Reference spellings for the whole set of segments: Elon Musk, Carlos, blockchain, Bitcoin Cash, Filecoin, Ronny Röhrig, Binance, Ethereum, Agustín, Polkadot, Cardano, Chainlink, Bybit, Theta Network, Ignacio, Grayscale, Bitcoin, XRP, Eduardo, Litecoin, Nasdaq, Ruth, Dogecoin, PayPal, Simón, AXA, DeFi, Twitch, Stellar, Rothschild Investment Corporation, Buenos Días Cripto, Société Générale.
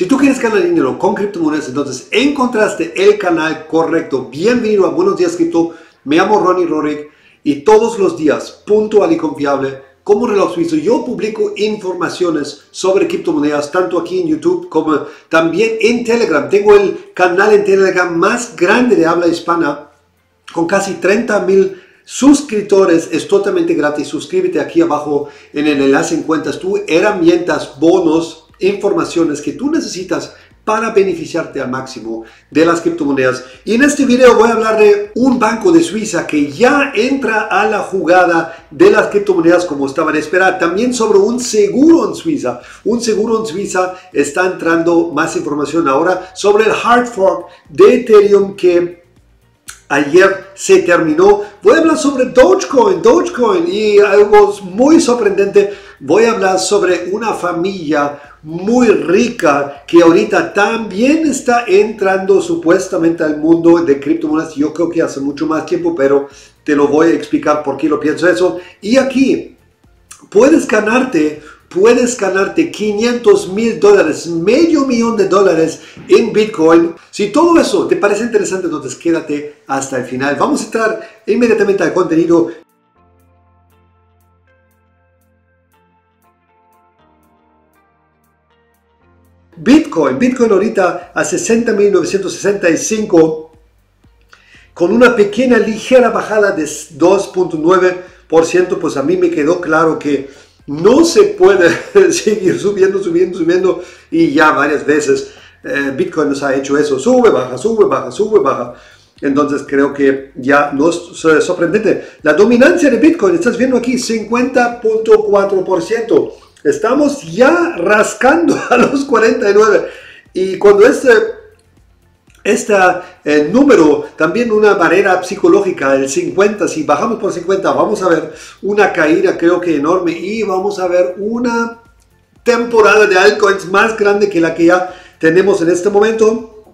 Si tú quieres ganar dinero con criptomonedas, entonces encontraste el canal correcto. Bienvenido a Buenos Días Cripto. Me llamo Ronny Röhrig y todos los días, puntual y confiable, como reloj suizo, yo publico informaciones sobre criptomonedas, tanto aquí en YouTube como también en Telegram. Tengo el canal en Telegram más grande de habla hispana, con casi 30,000 suscriptores. Es totalmente gratis. Suscríbete aquí abajo en el enlace. Encuentras tú herramientas, bonos, informaciones que tú necesitas para beneficiarte al máximo de las criptomonedas. Y en este video voy a hablar de un banco de Suiza que ya entra a la jugada de las criptomonedas como estaban a esperar. También sobre un seguro en Suiza. Un seguro en Suiza está entrando más información ahora sobre el hard fork de Ethereum que ayer se terminó. Voy a hablar sobre Dogecoin y algo muy sorprendente. Voy a hablar sobre una familia muy rica que ahorita también está entrando supuestamente al mundo de criptomonedas. Yo creo que hace mucho más tiempo, pero te lo voy a explicar por qué lo pienso eso. Y aquí puedes ganarte $500,000, $500,000 en Bitcoin. Si todo eso te parece interesante, entonces quédate hasta el final. Vamos a entrar inmediatamente al contenido. Bitcoin ahorita a 60,965 con una pequeña ligera bajada de 2.9%, pues a mí me quedó claro que no se puede seguir subiendo y ya varias veces Bitcoin nos ha hecho eso, sube, baja. Entonces creo que ya no es sorprendente. La dominancia de Bitcoin, estás viendo aquí, 50.4%. Estamos ya rascando a los 49. Y cuando este número, también una barrera psicológica, el 50, si bajamos por 50 vamos a ver una caída creo que enorme y vamos a ver una temporada de altcoins más grande que la que ya tenemos en este momento.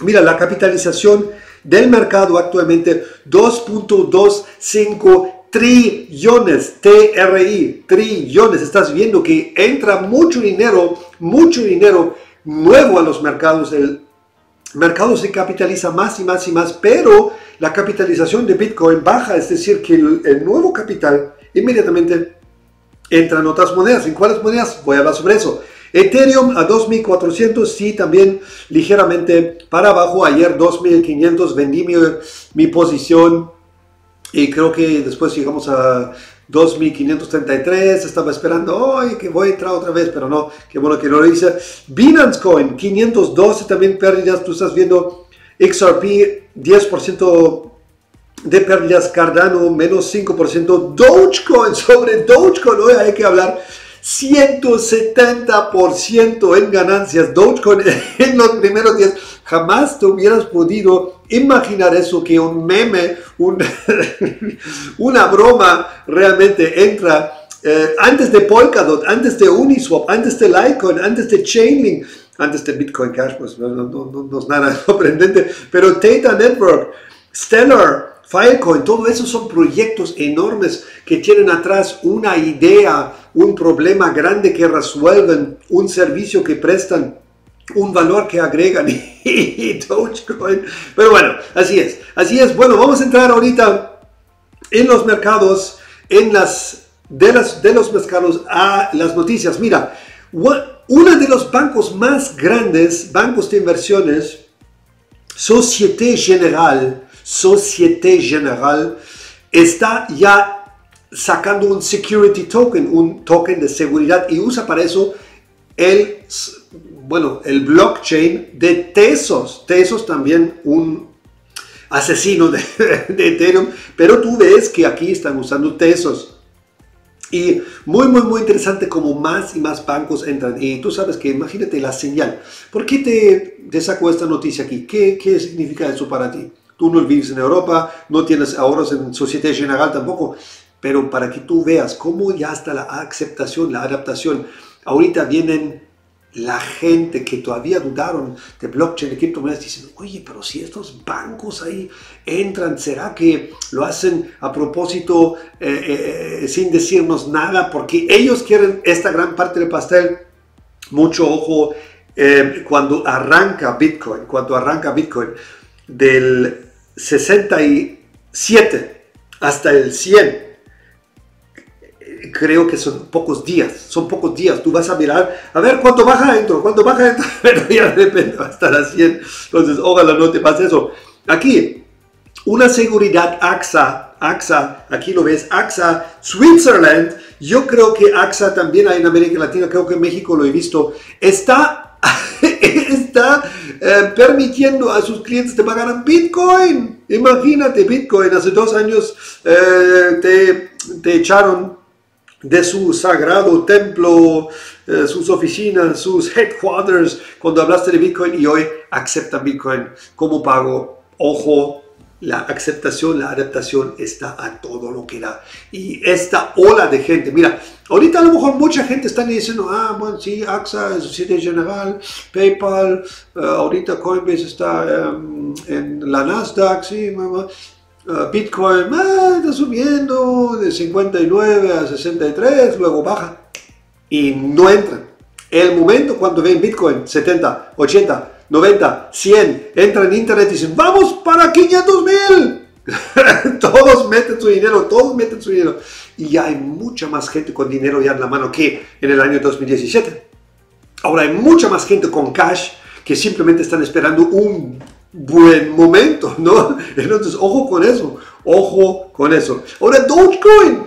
Mira, la capitalización del mercado actualmente 2.25 trillones, TRI, trillones. Estás viendo que entra mucho dinero nuevo a los mercados. El mercado se capitaliza más y más, pero la capitalización de Bitcoin baja, es decir, que el nuevo capital inmediatamente entra en otras monedas. ¿En cuáles monedas? Voy a hablar sobre eso. Ethereum a 2.400, sí, también ligeramente para abajo. Ayer 2.500, vendí mi posición y creo que después llegamos a 2.533, estaba esperando, ay, que voy a entrar otra vez, pero no, qué bueno que no lo hice. Binance Coin, 512, también pérdidas, tú estás viendo. XRP, 10% de pérdidas. Cardano, menos 5%. Dogecoin, sobre Dogecoin hoy hay que hablar, 170% en ganancias. Dogecoin en los primeros días. Jamás te hubieras podido imaginar eso, que un meme, una broma realmente entra antes de Polkadot, antes de Uniswap, antes de Litecoin, antes de Chainlink, antes de Bitcoin Cash, pues no es nada sorprendente, pero Theta Network, Stellar, Filecoin, todo eso son proyectos enormes que tienen atrás una idea, un problema grande que resuelven, un servicio que prestan, un valor que agregan y Dogecoin. Pero bueno, así es. Bueno, vamos a entrar ahorita en los mercados, de los mercados a las noticias. Mira, uno de los bancos más grandes, bancos de inversiones, Société Générale, está ya sacando un security token, un token de seguridad, y usa para eso el blockchain de Tezos. Tezos también un asesino de Ethereum, pero tú ves que aquí están usando Tezos. Y muy interesante como más y más bancos entran. Y tú sabes que, imagínate la señal. ¿Por qué te saco esta noticia aquí? ¿Qué significa eso para ti? Tú no vives en Europa, no tienes ahorros en Société Générale tampoco, pero para que tú veas cómo ya está la aceptación, la adaptación. Ahorita vienen la gente que todavía dudaron de blockchain, de criptomonedas, dicen, oye, pero si estos bancos ahí entran, ¿será que lo hacen a propósito sin decirnos nada? Porque ellos quieren esta gran parte del pastel. Mucho ojo Cuando arranca Bitcoin del 67 hasta el 100, creo que son pocos días, tú vas a mirar, a ver cuánto baja dentro, pero ya depende, hasta las 100, entonces ojalá no te pase eso. Aquí, una seguridad AXA, aquí lo ves, AXA, Switzerland, yo creo que AXA también hay en América Latina, creo que en México lo he visto, está permitiendo a sus clientes te pagar en Bitcoin. Imagínate, Bitcoin, hace 2 años te echaron de su sagrado templo, sus oficinas, sus headquarters, cuando hablaste de Bitcoin, y hoy aceptan Bitcoin como pago. Ojo, la aceptación, la adaptación está a todo lo que da. Y esta ola de gente, mira, ahorita a lo mejor mucha gente está diciendo, bueno, sí, AXA, Société Générale, PayPal, ahorita Coinbase está en la Nasdaq, sí, mamá. Bitcoin está subiendo de 59 a 63, luego baja y no entran. El momento cuando ven Bitcoin 70, 80, 90, 100, entran en internet y dicen ¡vamos para 500.000! todos meten su dinero. Y ya hay mucha más gente con dinero ya en la mano que en el año 2017. Ahora hay mucha más gente con cash que simplemente están esperando un buen momento, ¿no? Entonces, ojo con eso. Ahora, Dogecoin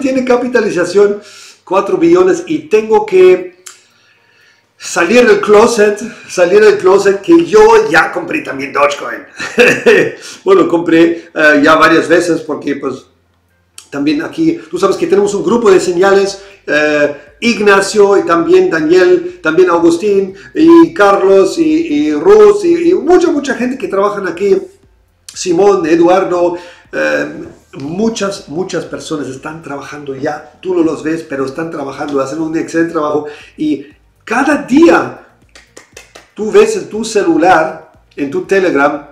tiene capitalización 4 billones y tengo que salir del closet que yo ya compré también Dogecoin. Bueno, compré ya varias veces porque, pues, también aquí, tú sabes que tenemos un grupo de señales, Ignacio y también Daniel, también Agustín y Carlos y Ruth y mucha gente que trabajan aquí, Simón, Eduardo, muchas personas están trabajando ya, tú no los ves, pero están trabajando, hacen un excelente trabajo y cada día tú ves en tu celular, en tu Telegram,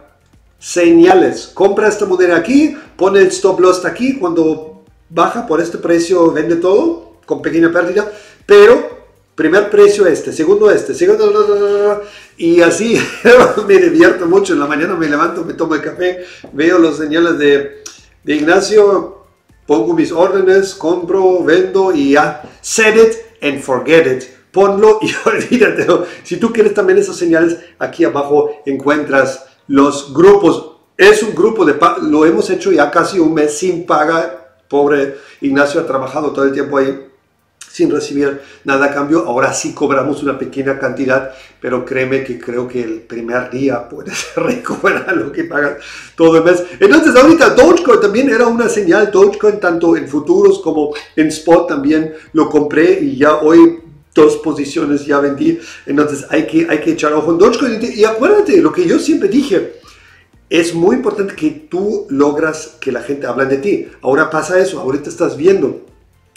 señales, compra esta moneda aquí, pone el stop loss hasta aquí, cuando baja por este precio, vende todo, con pequeña pérdida, pero primer precio segundo, y así me divierto mucho. En la mañana me levanto, me tomo el café, veo las señales de Ignacio, pongo mis órdenes, compro, vendo y ya, set it and forget it, ponlo y olvídatelo. Si tú quieres también esas señales, aquí abajo encuentras los grupos. Es un grupo de pago, lo hemos hecho ya casi un mes sin paga. Pobre Ignacio ha trabajado todo el tiempo ahí sin recibir nada a cambio. Ahora sí cobramos una pequeña cantidad, pero créeme que creo que el primer día puedes recuperar lo que pagas todo el mes. Entonces ahorita Dogecoin también era una señal. Dogecoin tanto en futuros como en spot también lo compré y ya hoy 2 posiciones ya vendí. Entonces hay que echar ojo en Dogecoin. Y acuérdate lo que yo siempre dije. Es muy importante que tú logras que la gente hable de ti. Ahora pasa eso, ahorita estás viendo.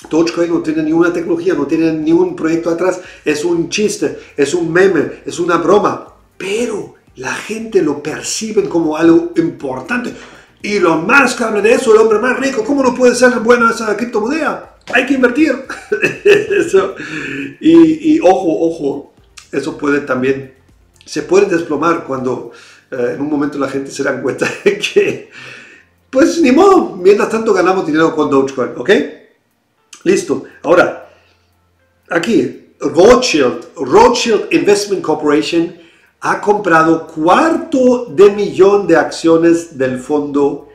Dogecoin no tiene ninguna tecnología, no tiene ningún proyecto atrás. Es un chiste, es un meme, es una broma. Pero la gente lo percibe como algo importante. Y lo más que habla de eso, el hombre más rico, ¿cómo no puede ser buena esa criptomoneda? Hay que invertir. Eso. Y ojo, eso puede también, se puede desplomar cuando en un momento la gente se da cuenta de que, pues ni modo, mientras tanto ganamos dinero con Dogecoin, ¿ok? Listo. Ahora, aquí, Rothschild Investment Corporation ha comprado 250,000 de acciones del fondo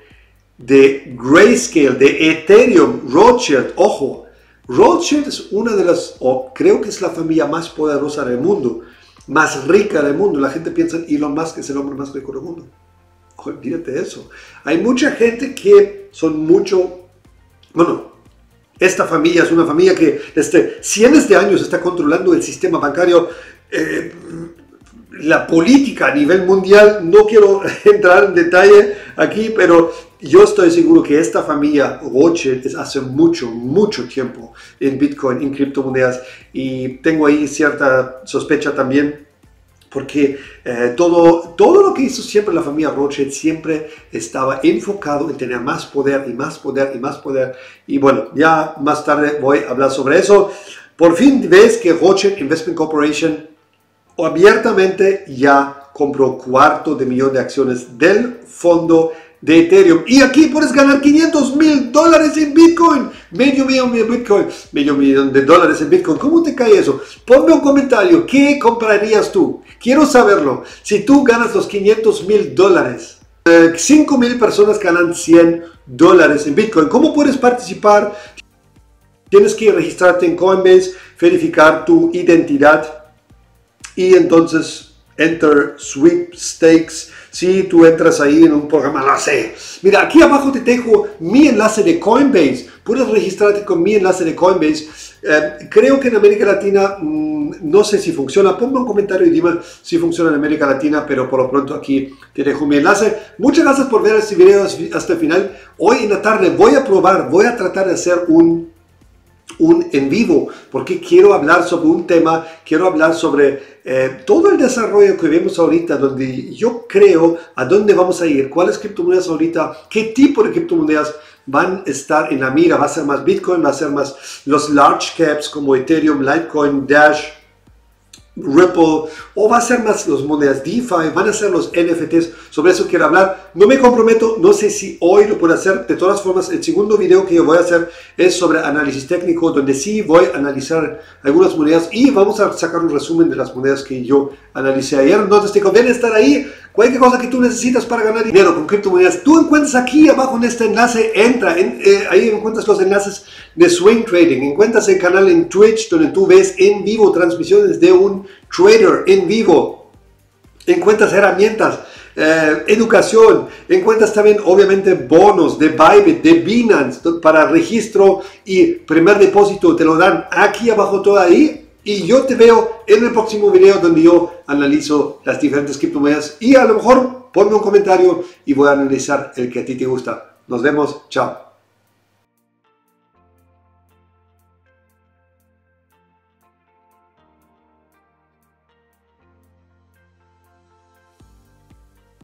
de Grayscale, de Ethereum. Rothschild, ojo, Rothschild es una de las, creo que es la familia más poderosa del mundo, más rica del mundo. La gente piensa en Elon Musk, que es el hombre más rico del mundo. Olvídate de eso. Hay mucha gente que son mucho... Bueno, esta familia es una familia que desde cientos de años está controlando el sistema bancario, la política a nivel mundial. No quiero entrar en detalle aquí, pero yo estoy seguro que esta familia Rothschild es hace mucho tiempo en Bitcoin, en criptomonedas, y tengo ahí cierta sospecha también porque todo lo que hizo siempre la familia Rothschild siempre estaba enfocado en tener más poder, y bueno, ya más tarde voy a hablar sobre eso. Por fin ves que Rothschild Investment Corporation abiertamente ya compró 1/4 millón de acciones del fondo de Ethereum. Y aquí puedes ganar $500.000 en Bitcoin. $500.000 de dólares en Bitcoin. ¿Cómo te cae eso? Ponme un comentario. ¿Qué comprarías tú? Quiero saberlo. Si tú ganas los $500.000, 5.000 personas ganan $100 en Bitcoin. ¿Cómo puedes participar? Tienes que registrarte en Coinbase, verificar tu identidad y entonces enter sweepstakes. Si tú entras ahí en un programa, la sé. Mira, aquí abajo te dejo mi enlace de Coinbase. Puedes registrarte con mi enlace de Coinbase. Creo que en América Latina no sé si funciona. Ponme un comentario y dime si funciona en América Latina, pero por lo pronto aquí te dejo mi enlace. Muchas gracias por ver este video hasta el final. Hoy en la tarde voy a probar, voy a tratar de hacer un en vivo, porque quiero hablar sobre un tema, quiero hablar sobre todo el desarrollo que vemos ahorita, donde yo creo a dónde vamos a ir, cuáles criptomonedas ahorita, qué tipo de criptomonedas van a estar en la mira. Va a ser más Bitcoin, va a ser más los large caps como Ethereum, Litecoin, Dash, Ripple, o va a ser más las monedas DeFi, van a ser los NFTs. Sobre eso quiero hablar. No me comprometo, no sé si hoy lo puedo hacer. De todas formas, el segundo video que yo voy a hacer es sobre análisis técnico, donde sí voy a analizar algunas monedas y vamos a sacar un resumen de las monedas que yo analicé ayer. Entonces te conviene estar ahí. Cualquier cosa que tú necesitas para ganar dinero con criptomonedas, tú encuentras aquí abajo en este enlace. Entra, ahí encuentras los enlaces de Swing Trading. Encuentras el canal en Twitch, donde tú ves en vivo transmisiones de un trader en vivo. Encuentras herramientas, educación. Encuentras también, obviamente, bonos de Bybit, de Binance, para registro y primer depósito. Te lo dan aquí abajo, todo ahí. Y yo te veo en el próximo video, donde yo analizo las diferentes criptomonedas y a lo mejor ponme un comentario y voy a analizar el que a ti te gusta. Nos vemos, chao.